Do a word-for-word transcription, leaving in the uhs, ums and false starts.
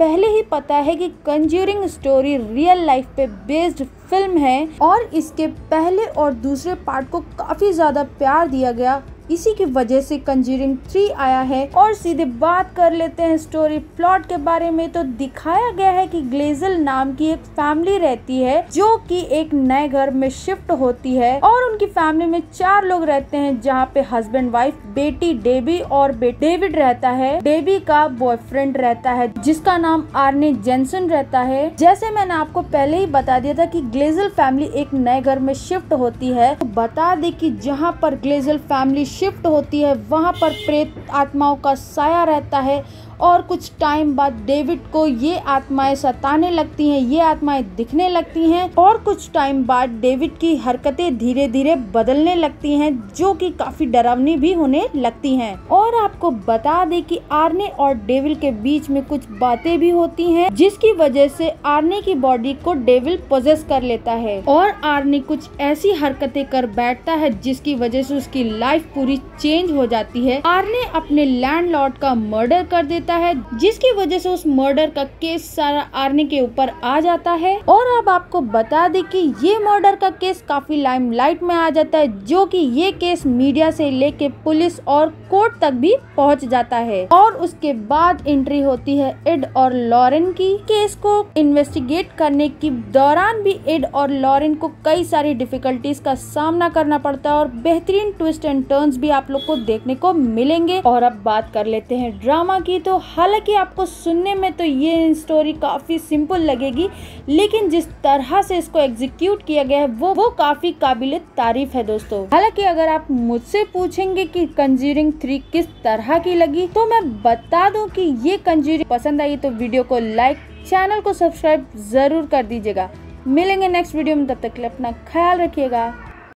पहले ही पता है कि कंज्यूरिंग स्टोरी रियल लाइफ पे बेस्ड फिल्म है और इसके पहले और दूसरे पार्ट को काफी ज्यादा प्यार दिया गया, इसी की वजह से कंज्यूरिंग थ्री आया है। और सीधे बात कर लेते हैं स्टोरी प्लॉट के बारे में, तो दिखाया गया है कि ग्लेजल नाम की एक फैमिली रहती है जो कि एक नए घर में शिफ्ट होती है और उनकी फैमिली में चार लोग रहते हैं जहां पे हस्बैंड, वाइफ, बेटी डेबी और डेविड रहता है। डेबी का बॉयफ्रेंड रहता है जिसका नाम आर्ने जेनसन रहता है। जैसे मैंने आपको पहले ही बता दिया था कि ग्लेजल फैमिली एक नए घर में शिफ्ट होती है, तो बता दे कि जहाँ पर ग्लेजल फैमिली शिफ्ट होती है वहाँ पर प्रेत आत्माओं का साया रहता है और कुछ टाइम बाद डेविड को ये आत्माएं सताने लगती हैं, ये आत्माएं दिखने लगती हैं और कुछ टाइम बाद डेविड की हरकतें धीरे धीरे बदलने लगती हैं जो कि काफी डरावनी भी होने लगती हैं। और आपको बता दें कि आर्ने और डेविल के बीच में कुछ बातें भी होती हैं जिसकी वजह से आर्ने की बॉडी को डेविल पोजेस कर लेता है और आर्ने कुछ ऐसी हरकतें कर बैठता है जिसकी वजह से उसकी लाइफ पूरी चेंज हो जाती है। आर्ने अपने लैंडलॉर्ड का मर्डर कर देता है जिसकी वजह से उस मर्डर का केस सारा आर्ने के ऊपर आ जाता है। और अब आपको बता दें कि ये मर्डर का केस काफी लाइमलाइट में आ जाता है जो कि ये केस मीडिया से लेके पुलिस और कोर्ट तक भी पहुंच जाता है। और उसके बाद एंट्री होती है एड और लॉरेन की। केस को इन्वेस्टिगेट करने के दौरान भी एड और लॉरेन को कई सारी डिफिकल्टीज का सामना करना पड़ता है और बेहतरीन ट्विस्ट एंड टर्न्स भी आप लोग को देखने को मिलेंगे। और अब बात कर लेते हैं ड्रामा की, तो हालांकि आपको सुनने में तो ये स्टोरी काफ़ी सिंपल लगेगी लेकिन जिस तरह से इसको एग्जीक्यूट किया गया है वो वो काफ़ी काबिले तारीफ है दोस्तों। हालांकि अगर आप मुझसे पूछेंगे कि कंज्यूरिंग थ्री किस तरह की लगी तो मैं बता दूं कि ये कंज्यूरिंग पसंद आई तो वीडियो को लाइक, चैनल को सब्सक्राइब जरूर कर दीजिएगा। मिलेंगे नेक्स्ट वीडियो में, तब तक अपना ख्याल रखिएगा।